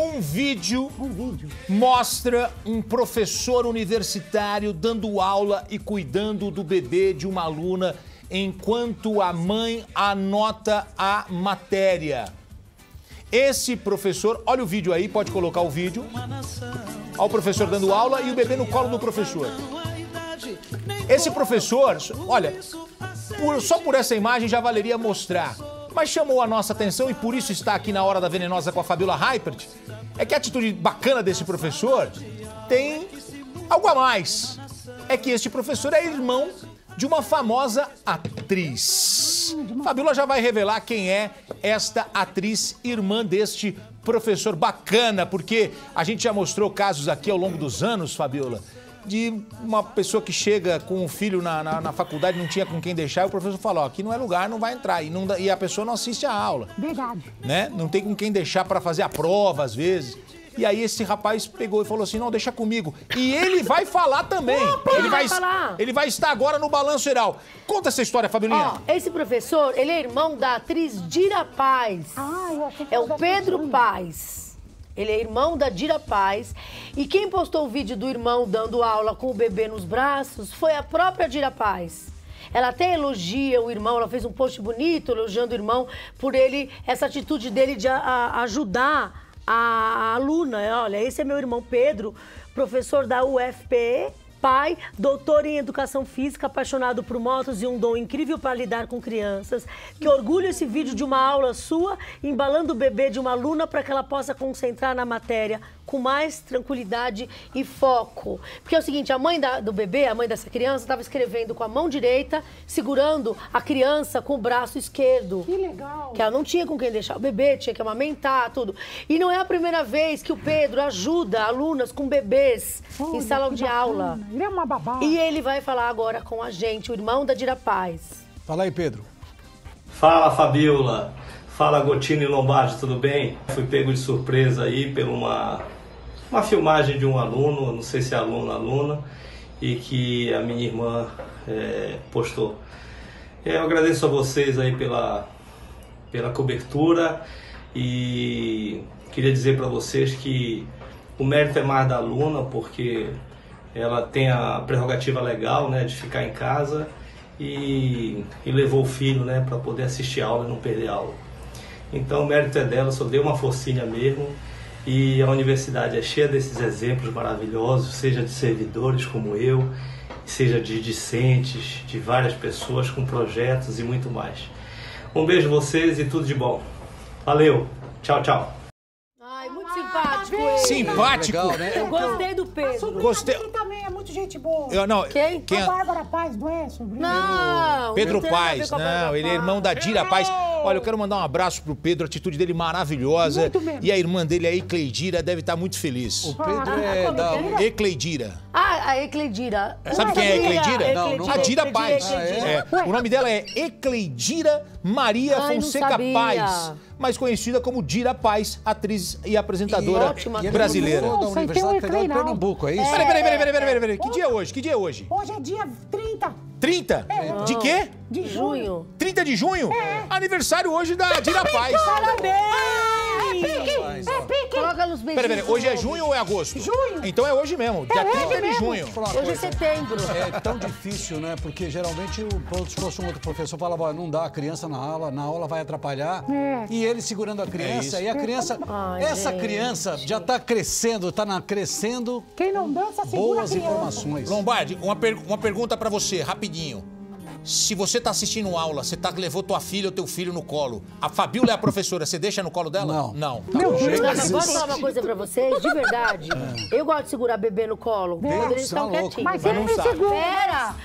Um vídeo mostra um professor universitário dando aula e cuidando do bebê de uma aluna enquanto a mãe anota a matéria. Esse professor, olha o vídeo aí, pode colocar o vídeo. Olha o professor dando aula e o bebê no colo do professor. Esse professor, olha, só por essa imagem já valeria mostrar. Mas chamou a nossa atenção, e por isso está aqui na Hora da Venenosa com a Fabiola Reipert, é que a atitude bacana desse professor tem algo a mais. É que este professor é irmão de uma famosa atriz. Fabiola já vai revelar quem é esta atriz, irmã deste professor bacana, porque a gente já mostrou casos aqui ao longo dos anos, Fabiola, de uma pessoa que chega com um filho na faculdade, não tinha com quem deixar, e o professor falou, ó, aqui não é lugar, não vai entrar. E a pessoa não assiste a aula. Verdade. Né? Não tem com quem deixar para fazer a prova, às vezes. E aí esse rapaz pegou e falou assim, não, deixa comigo. E ele vai falar também. Opa, ele vai estar agora no Balanço Geral. Conta essa história, Fabiolinha. Ó, esse professor, ele é irmão da atriz Dira Paes. Ah, eu achei que é o Pedro Paes. Ele é irmão da Dira Paes, e quem postou o vídeo do irmão dando aula com o bebê nos braços foi a própria Dira Paes. Ela até elogia o irmão, ela fez um post bonito elogiando o irmão por ele, essa atitude dele de ajudar a aluna. Olha, esse é meu irmão Pedro, professor da UFP, pai, doutor em educação física, apaixonado por motos e um dom incrível para lidar com crianças. Que orgulho esse vídeo de uma aula sua, embalando o bebê de uma aluna para que ela possa concentrar na matéria com mais tranquilidade e foco. Porque é o seguinte, a mãe do bebê, a mãe dessa criança, estava escrevendo com a mão direita, segurando a criança com o braço esquerdo. Que legal! Que ela não tinha com quem deixar o bebê, tinha que amamentar, tudo. E não é a primeira vez que o Pedro ajuda alunas com bebês em salão de aula. Ele é uma babá. E ele vai falar agora com a gente, o irmão da Dira Paes. Fala aí, Pedro. Fala, Fabiola. Fala, Gottino e Lombardi, tudo bem? Fui pego de surpresa aí por uma filmagem de um aluno, não sei se é aluno ou aluna, e que a minha irmã postou. Eu agradeço a vocês aí pela cobertura, e queria dizer para vocês que o mérito é mais da aluna, porque ela tem a prerrogativa legal, né, de ficar em casa e levou o filho, né, para poder assistir a aula e não perder a aula. Então o mérito é dela, só deu uma forcinha mesmo. E a universidade é cheia desses exemplos maravilhosos, seja de servidores como eu, seja de discentes, de várias pessoas com projetos e muito mais. Um beijo a vocês e tudo de bom. Valeu, tchau, tchau. Ai, muito simpático. Ele. Simpático. Legal, né? Eu gostei do Pedro. Gostei. Também é muito gente boa. Eu não. Quem? A Bárbara Paes, não é? Não. Pedro Paes, não. Ele é irmão da Dira Paes. Olha, eu quero mandar um abraço pro Pedro, a atitude dele maravilhosa. Muito mesmo. E a irmã dele, a Ecleidira, deve estar muito feliz. O Pedro é da Ecleidira. Ah, a Ecleidira. Sabe quem é a Ecleidira? Não. A Dira Paes. O nome dela é Ecleidira Maria Fonseca Paes, mais conhecida como Dira Paes, atriz e apresentadora brasileira. Nossa, da Universidade Federal de Pernambuco, é isso? Peraí. Que dia é hoje? Hoje é dia 30. 30? É. De quê? De junho. 30 de junho? É. Aniversário hoje da Dira Paes. Parabéns! É pique! Coloca nos beijos. Peraí, hoje é junho ou é agosto? Junho. Então é hoje mesmo, dia 30 de junho. Hoje é setembro. É tão difícil, né? Porque geralmente se fosse um outro professor, falava, não dá, a criança na aula vai atrapalhar. E ele segurando a criança, e a criança... Ai, essa criança já tá crescendo, nascendo. Quem não dança, segura a criança. Boas informações. Lombardi, uma pergunta pra você, rapidinho. Se você tá assistindo aula, você levou tua filha ou teu filho no colo, a Fabiola é a professora, você deixa no colo dela? Não. Posso falar uma coisa pra vocês? De verdade, eu gosto de segurar bebê no colo. Quando eles estão quietinhos. Mas ele me segura. Pera,